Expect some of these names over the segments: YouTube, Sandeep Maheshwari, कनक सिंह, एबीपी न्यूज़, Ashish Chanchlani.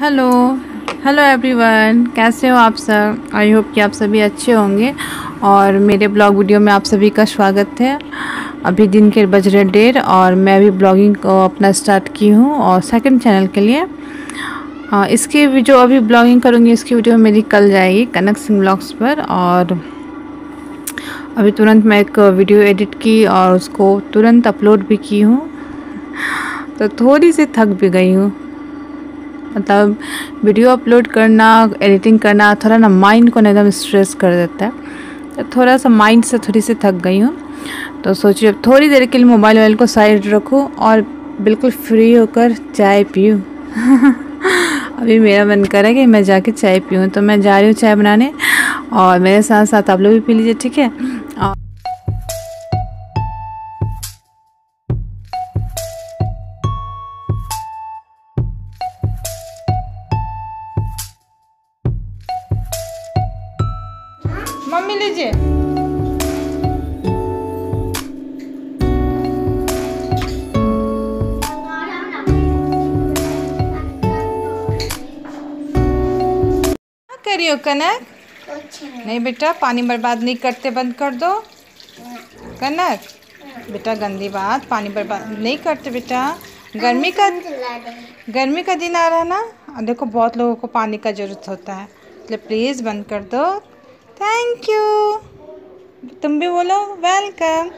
Hello everyone, कैसे हो आप सब। आई होप कि आप सभी अच्छे होंगे और मेरे ब्लॉग वीडियो में आप सभी का स्वागत है। अभी दिन के बज रहे 1:30 और मैं अभी ब्लॉगिंग को अपना स्टार्ट की हूँ और सेकंड चैनल के लिए इसकी वीडियो अभी ब्लॉगिंग करूँगी। इसकी वीडियो मेरी कल जाएगी कनक सिंह व्लॉग्स पर। और अभी तुरंत मैं एक वीडियो एडिट की और उसको तुरंत अपलोड भी की हूँ, तो थोड़ी सी थक भी गई हूँ। मतलब वीडियो अपलोड करना, एडिटिंग करना थोड़ा ना माइंड को एकदम स्ट्रेस कर देता है, तो थोड़ा सा माइंड से थोड़ी सी थक गई हूँ। तो सोचिए अब थोड़ी देर के लिए मोबाइल वाइल को साइड रखूँ और बिल्कुल फ्री होकर चाय पीऊँ। अभी मेरा मन कर रहा है कि मैं जाके चाय पीऊँ, तो मैं जा रही हूँ चाय बनाने। और मेरे साथ साथ आप लोग भी पी लीजिए, ठीक है। मम्मी लीजिए, क्या करियो कनक? नहीं बेटा, पानी बर्बाद नहीं करते, बंद कर दो। कनक बेटा, गंदी बात, पानी बर्बाद नहीं करते बेटा। गर्मी का दिन आ रहा है ना, देखो बहुत लोगों को पानी का जरूरत होता है, इसलिए प्लीज़ बंद कर दो। थैंक यू, तुम भी बोलो वेलकम।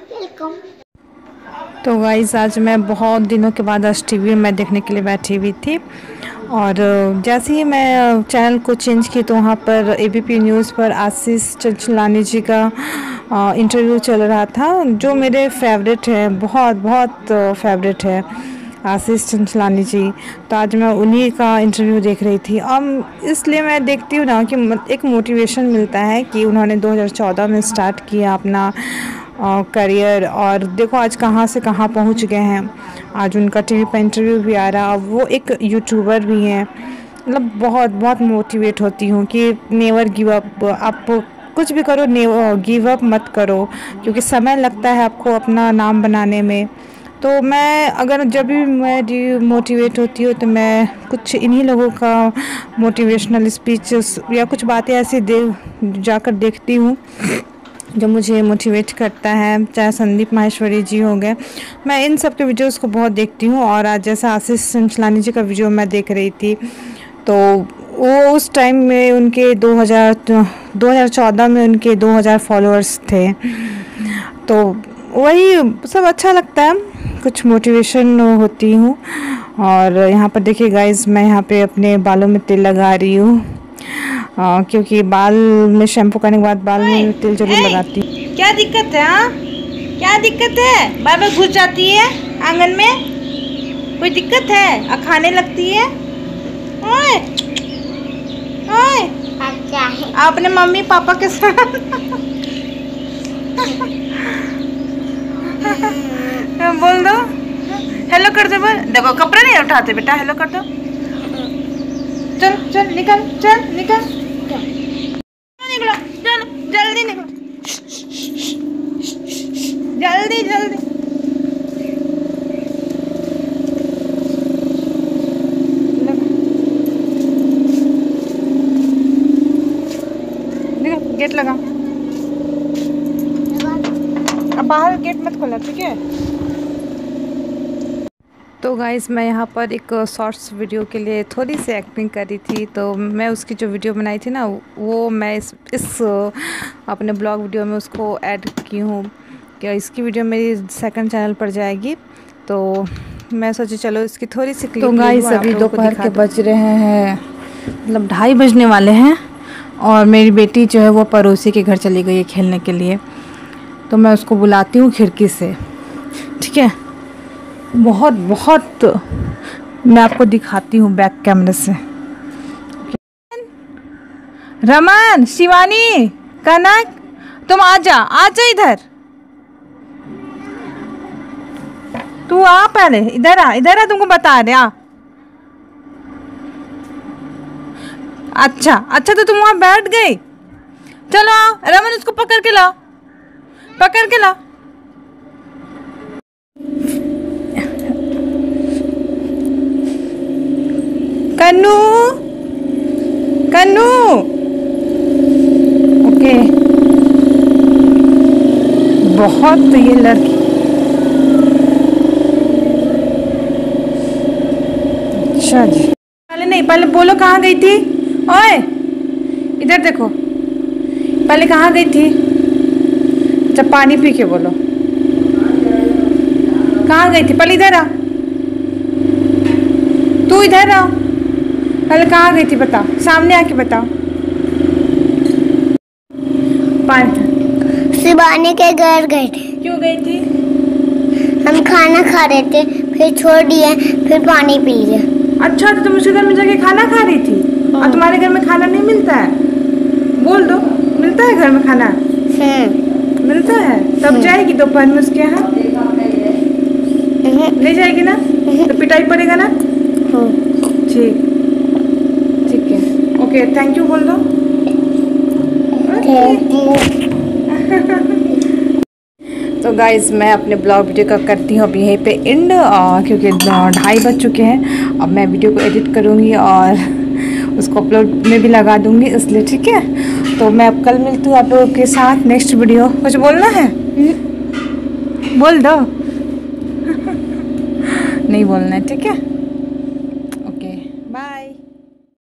तो गाइस, आज मैं बहुत दिनों के बाद आज टीवी में देखने के लिए बैठी हुई थी और जैसे ही मैं चैनल को चेंज की तो वहाँ पर एबीपी न्यूज़ पर आशीष चंचलानी जी का इंटरव्यू चल रहा था, जो मेरे फेवरेट है, बहुत बहुत फेवरेट है आशीष चंचलानी जी। तो आज मैं उन्हीं का इंटरव्यू देख रही थी और इसलिए मैं देखती हूँ ना कि एक मोटिवेशन मिलता है कि उन्होंने 2014 में स्टार्ट किया अपना करियर और देखो आज कहाँ से कहाँ पहुँच गए हैं। आज उनका टीवी पर इंटरव्यू भी आ रहा और वो एक यूट्यूबर भी हैं। मतलब बहुत बहुत मोटिवेट होती हूँ कि नेवर गिव अप, आप कुछ भी करो नेवर गिव अप मत करो, क्योंकि समय लगता है आपको अपना नाम बनाने में। तो मैं अगर जब भी मैं डिमोटिवेट होती हूँ तो मैं कुछ इन्हीं लोगों का मोटिवेशनल स्पीचेस या कुछ बातें ऐसी जाकर देखती हूँ जो मुझे मोटिवेट करता है, चाहे संदीप माहेश्वरी जी हो गए। मैं इन सब के वीडियोस को बहुत देखती हूँ और आज जैसा आशीष चंचलानी जी का वीडियो मैं देख रही थी तो वो उस टाइम में उनके 2014 में उनके 2000 फॉलोअर्स थे। तो वही सब अच्छा लगता है, कुछ मोटिवेशन होती हूँ। और यहाँ पर देखिए गाइस, मैं यहाँ पे अपने बालों में तेल लगा रही हूँ क्योंकि बाल में शैम्पू करने के बाद बाल में तेल जरूर लगाती। क्या दिक्कत है? हाँ, क्या दिक्कत है? बार बार घुस जाती है आंगन में, कोई दिक्कत है? खाने लगती है। ओए, ओए। आपने मम्मी पापा के साथ बोल दो, हेलो कर दो। देखो कपड़े नहीं उठाते बेटा, हेलो कर दो। चल चल निकल, चल निकल, निकलो, चल जल्दी निकलो, जल्दी जल्दी। देखो गेट लगा, बाहर गेट मत खोलना, ठीक है। तो गाइज़, मैं यहाँ पर एक शॉर्ट्स वीडियो के लिए थोड़ी सी एक्टिंग कर रही थी, तो मैं उसकी जो वीडियो बनाई थी ना वो मैं इस अपने ब्लॉग वीडियो में उसको ऐड की हूँ। क्या इसकी वीडियो मेरी सेकंड चैनल पर जाएगी, तो मैं सोची चलो इसकी थोड़ी सी क्लिप। तो गाइज़, अभी दोपहर के बज रहे हैं, मतलब 2:30 बजने वाले हैं और मेरी बेटी जो है वो पड़ोसी के घर चली गई है खेलने के लिए, तो मैं उसको बुलाती हूँ खिड़की से, ठीक है। बहुत बहुत मैं आपको दिखाती हूँ बैक कैमरे से। रमन, शिवानी, कनक, तुम आ जा इधर, तू आ पहले, इधर आ, तुमको बता रहे आ। अच्छा, तो तुम वहाँ बैठ गई, चलो आओ। रमन, उसको पकड़ के ला। कन्नू कन्नू। ओके बहुत ये लड़की अच्छा जी पहले नहीं पहले बोलो कहाँ गई थी। ओए इधर देखो पहले कहाँ गई थी। अच्छा पानी पी के बोलो कहाँ गई थी। पहले इधर आ तू इधर आ पहले कहाँ गई थी बताओ सामने आके बताओ। शिवानी के घर गए थे। क्यों गई थी। हम खाना खा रहे थे फिर छोड़ दिया फिर पानी पी लिया। अच्छा तो तुम उसके घर में जाके खाना खा रही थी और तुम्हारे घर में खाना नहीं मिलता है। बोल दो मिलता है घर में खाना मिलता है तब जाएगी दोपहर में उसके यहाँ ले जाएगी ना तो पिटाई पड़ेगा ना। ठीक ठीक है ओके थैंक यू बोल दो। तो गाइज़ मैं अपने ब्लॉग वीडियो का करती हूँ अब यहीं पे एंड क्योंकि 2:30 बज चुके हैं। अब मैं वीडियो को एडिट करूँगी और उसको अपलोड में भी लगा दूँगी इसलिए ठीक है। तो मैं अब कल मिलती हूँ आप लोगों के साथ नेक्स्ट वीडियो। कुछ बोलना है बोल दो नहीं बोलना है ठीक है।